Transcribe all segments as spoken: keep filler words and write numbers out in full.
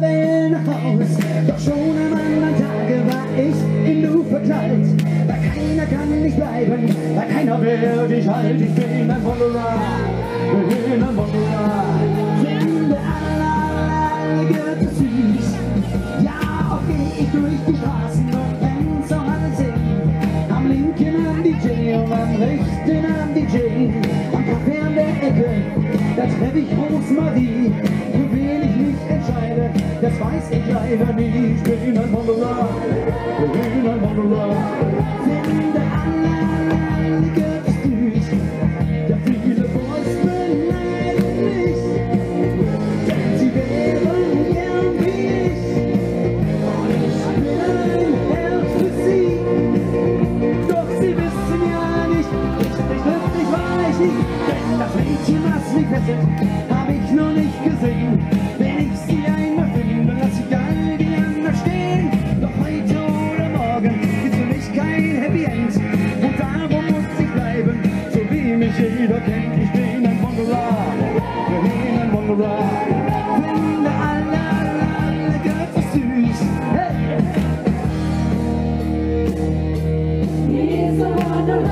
Waisenhaus. Doch schon an meiner Tage war ich in Du verkleidet, weil keiner kann nicht bleiben, weil keiner wird dich halt. Ich bin ein Wanderer, bin ein Wanderer. Finde alle Gürtel süß, ja auch geh ich durch die Straßen und Fans auch alle singen. Am linken am D J und am rechten am D J, am Café an der Ecke, da treff ich Rosmarie. Das weiß ich leider nie, ich bin ein Wanderer, bin ein Wanderer. Finde alle, alle Girls süß, ja viele Boys beneiden mich, denn sie wären gern wie ich. Und ich bin ein Held für sie, doch sie wissen ja nicht, ich nicht wirklich war ich nie. Denn das Mädchen, was mich fesselt, hab ich noch nicht gesehen. Wenn ich sie einmal finde, lass ich all die anderen stehen. Doch heute oder morgen gibt's für mich kein Happy End. Und darum muss ich bleiben, so wie mich jeder kennt. Ich bin ein Wanderer, ich bin ein Wanderer. Finde alle, alle, alle Götter süß. Hey! He's a Wanderer.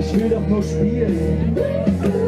Ich will doch nur spielen.